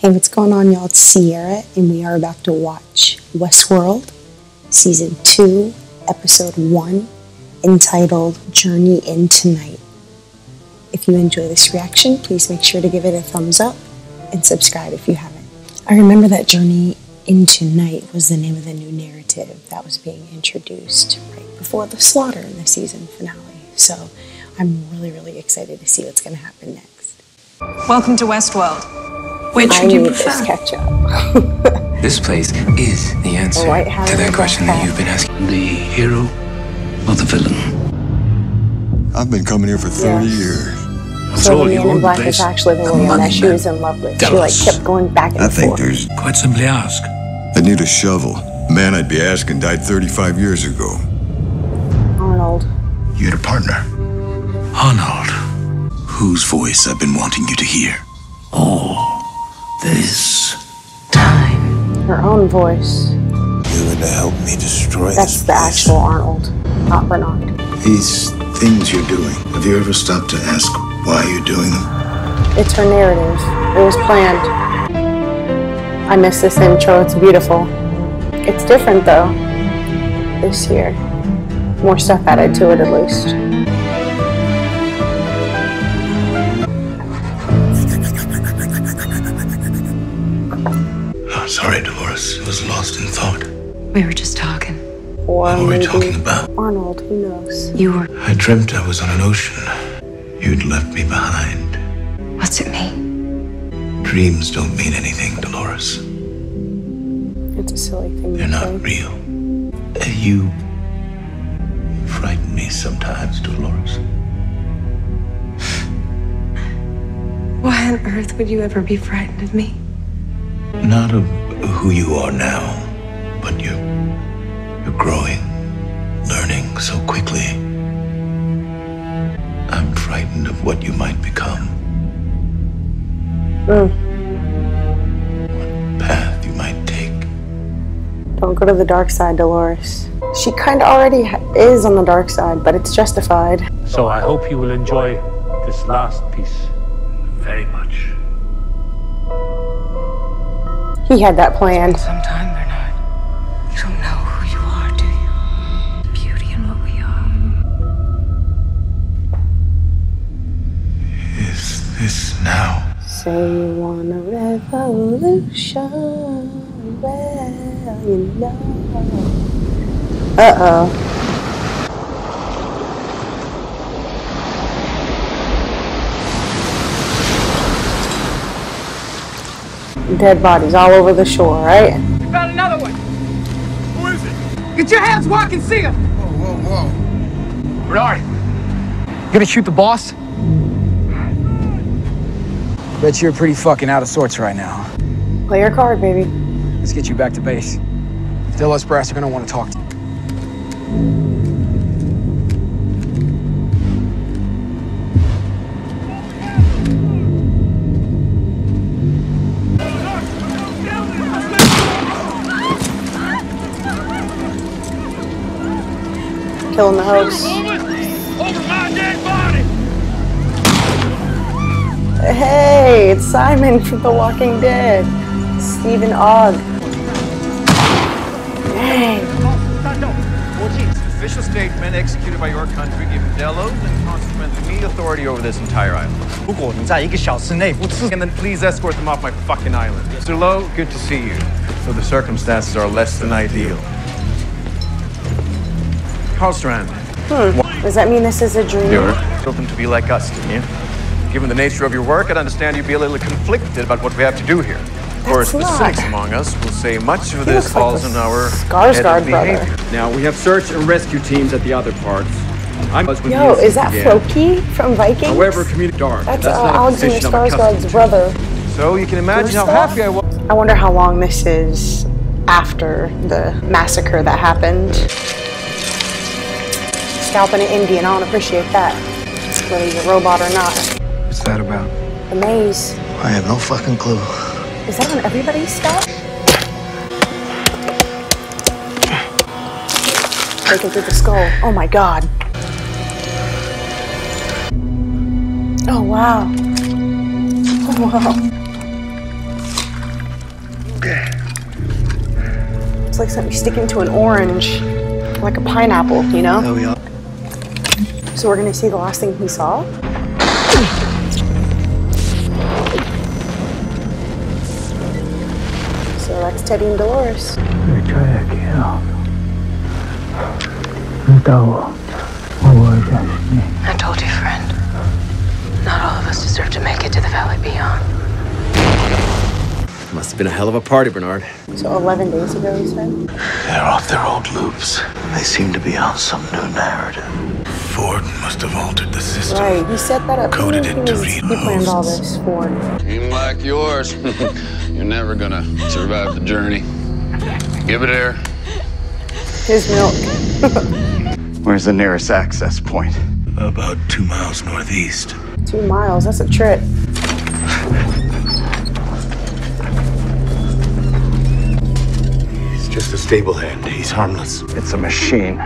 Hey, what's going on, y'all? It's Sierra, and we are about to watch Westworld, Season 2, Episode 1, entitled Journey Into Night. If you enjoy this reaction, please make sure to give it a thumbs up and subscribe if you haven't. I remember that Journey Into Night was the name of the new narrative that was being introduced right before the slaughter in the season finale. So I'm really excited to see what's going to happen next. Welcome to Westworld. Which would you prefer? This ketchup. This place is the answer to that question that you've been asking. The hero or the villain? I've been coming here for 30 years. So the man in black is actually the woman that she was in love with. She kept going back and forth. I think there's... Quite simply ask. I need a shovel. The man I'd be asking died 35 years ago. Arnold. You had a partner. Arnold. Whose voice I've been wanting you to hear. Oh. This time. Her own voice. You're gonna help me destroy this place. That's the actual Arnold, not Bernard. These things you're doing, have you ever stopped to ask why you're doing them? It's her narrative. It was planned. I miss this intro. It's beautiful. It's different, though. This year. More stuff added to it, at least. Sorry, Dolores. I was lost in thought. We were just talking. What were we talking about? Arnold, who knows? You were... I dreamt I was on an ocean. You'd left me behind. What's it mean? Dreams don't mean anything, Dolores. It's a silly thing. They're not real. You frighten me sometimes, Dolores. Why on earth would you ever be frightened of me? Not of who you are now, but you're growing, learning so quickly. I'm frightened of what you might become. What path you might take. Don't go to the dark side, Dolores. She kind of already is on the dark side, but it's justified. So I hope you will enjoy this last piece very much. He had that plan. Sometime, Bernard. You don't know who you are, do you? The beauty in what we are. Is this now? Say you want a revolution. Well, you know. Dead bodies all over the shore, right? We found another one. Who is it? Get your hands where I can see him. Whoa. Bernard, you gonna shoot the boss? Bet you're pretty fucking out of sorts right now. Play your card, baby. Let's get you back to base. Delos brass are gonna want to talk to you. Killing the host. Hey, it's Simon from The Walking Dead. Stephen Ogg. Dang. Official statement executed by your country give Delos and Constantine authority over this entire island. And then please escort them off my fucking island. Mr. Lowe, good to see you. So the circumstances are less than ideal. Does that mean this is a dream? You're hoping to be like us, didn't you? Given the nature of your work, I'd understand you'd be a little conflicted about what we have to do here. Of course, the cynics among us will say much of this falls in our Skarsgård behavior. Now, we have search and rescue teams at the other parts. Yo, is that Floki from Vikings? However, dark. That's Alexander Skarsgård's brother. So you can imagine how happy I was. I wonder how long this is after the massacre that happened. Scalping an Indian, I don't appreciate that. Whether he's a robot or not. What's that about? The maze. I have no fucking clue. Is that on everybody's scalp? Breaking through the skull. Oh my god. Oh wow. Oh wow. It's like something sticking to an orange, like a pineapple, you know? There we are. So we're gonna see the last thing he saw? So that's Teddy and Dolores. They try to kill. I told you, friend. Not all of us deserve to make it to the Valley Beyond. Must have been a hell of a party, Bernard. So 11 days ago, you said? They're off their old loops. They seem to be on some new narrative. Ford must have altered the system. Right, he set that up. Coded it to read. He planned all this, Ford. Team like yours. You're never gonna survive the journey. Give it air. His milk. Where's the nearest access point? About 2 miles northeast. 2 miles? That's a trip. He's just a stable hand. He's harmless. It's a machine.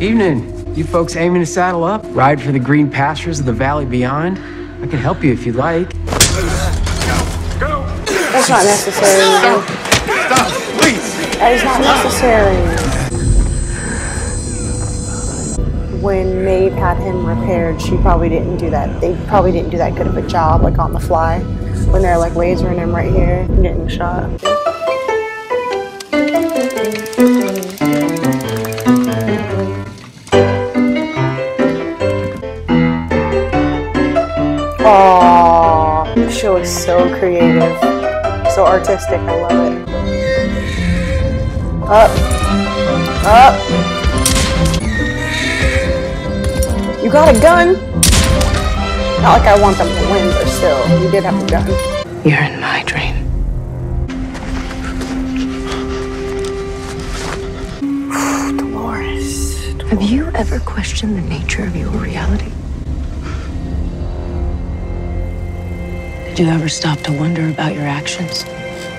Evening. You folks aiming to saddle up? Ride for the green pastures of the Valley Beyond? I can help you if you'd like. Go! That's not necessary. Stop, please! That is not necessary. When Maeve had him repaired, she probably didn't do that. They probably didn't do that good of a job, like on the fly. When they're like lasering him right here, getting shot. Aww, the show is so creative, so artistic. I love it. Up. You got a gun? Not like I want them to win, but still, you did have a gun. You're in my dream. Dolores. Have you ever questioned the nature of your reality? Did you ever stop to wonder about your actions?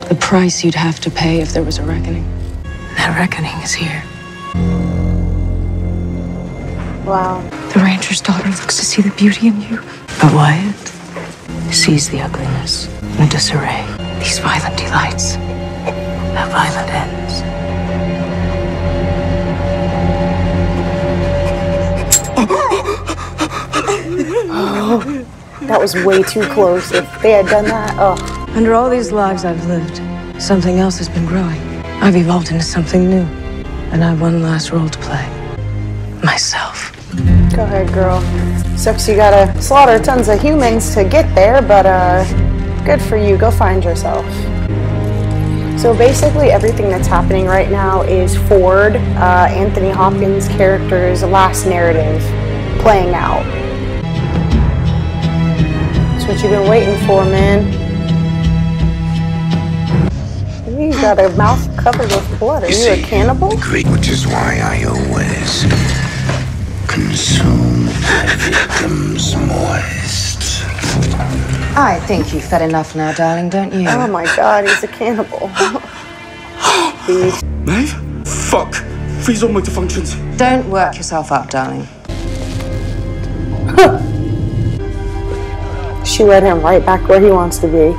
The price you'd have to pay if there was a reckoning? That reckoning is here. Wow. The rancher's daughter looks to see the beauty in you. But Wyatt sees the ugliness and disarray. These violent delights have violent ends. Oh, that was way too close. If they had done that, oh. Under all these lives I've lived, something else has been growing. I've evolved into something new. And I've one last role to play. Myself. Go ahead, girl. Sucks you gotta slaughter tons of humans to get there, but good for you. Go find yourself. So basically everything that's happening right now is Ford, Anthony Hopkins' character's last narrative playing out. That's what you've been waiting for, man. You got a mouth covered with blood. Are you a cannibal? Which is why I always consume my victims moist. I think you've fed enough now, darling, don't you? Oh my god, he's a cannibal. Maeve? Fuck! Freeze all my functions. Don't work yourself up, darling. She led him right back where he wants to be.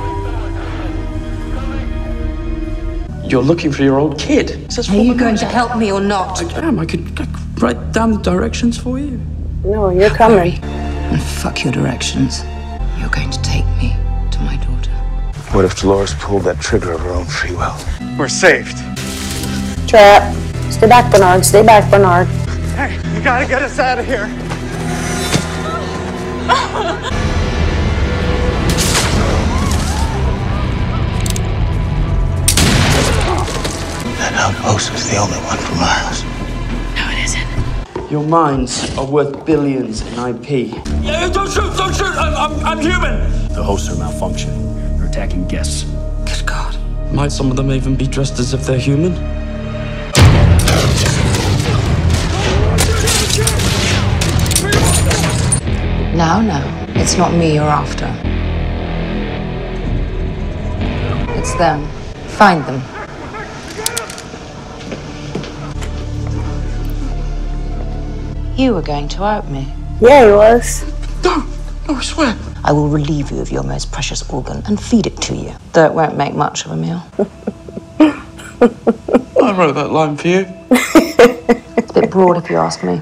You're looking for your old kid. Are you going to help me or not? I am. I could write down the directions for you. No, you're coming. And fuck your directions. You're going to take me to my daughter. What if Dolores pulled that trigger of her own free will? We're saved. Trap. Stay back, Bernard. Stay back, Bernard. Hey, you gotta get us out of here. Outpost is the only one for miles. No, it isn't. Your minds are worth billions in IP. Yeah, don't shoot, I'm human. The hosts are malfunctioning. They're attacking guests. Good God. Might some of them even be dressed as if they're human? No, it's not me you're after. It's them. Find them. You were going to out me. Yeah, he was. No, Oh, I swear. I will relieve you of your most precious organ and feed it to you, though it won't make much of a meal. I wrote that line for you. It's a bit broad if you ask me.